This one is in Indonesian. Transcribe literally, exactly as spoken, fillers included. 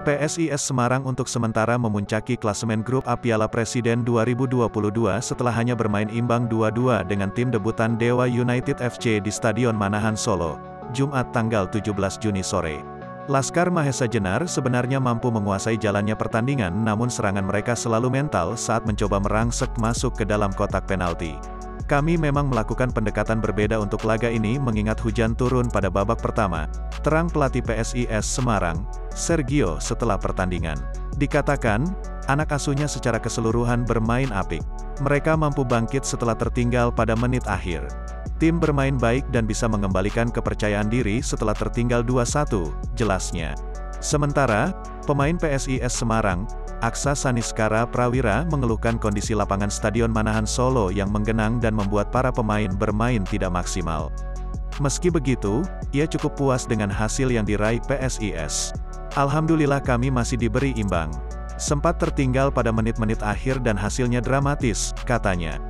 P S I S Semarang untuk sementara memuncaki klasemen grup A Piala Presiden dua ribu dua puluh dua setelah hanya bermain imbang dua dua dengan tim debutan Dewa United F C di Stadion Manahan Solo, Jumat tanggal tujuh belas Juni sore. Laskar Mahesa Jenar sebenarnya mampu menguasai jalannya pertandingan, namun serangan mereka selalu mental saat mencoba merangsek masuk ke dalam kotak penalti. Kami memang melakukan pendekatan berbeda untuk laga ini mengingat hujan turun pada babak pertama, terang pelatih P S I S Semarang, Sergio setelah pertandingan. Dikatakan, anak asuhnya secara keseluruhan bermain apik. Mereka mampu bangkit setelah tertinggal pada menit akhir. Tim bermain baik dan bisa mengembalikan kepercayaan diri setelah tertinggal dua satu, jelasnya. Sementara, pemain P S I S Semarang, Aksa Saniskara Prawira mengeluhkan kondisi lapangan Stadion Manahan Solo yang menggenang dan membuat para pemain bermain tidak maksimal. Meski begitu, ia cukup puas dengan hasil yang diraih P S I S. Alhamdulillah kami masih diberi imbang. Sempat tertinggal pada menit-menit akhir dan hasilnya dramatis, katanya.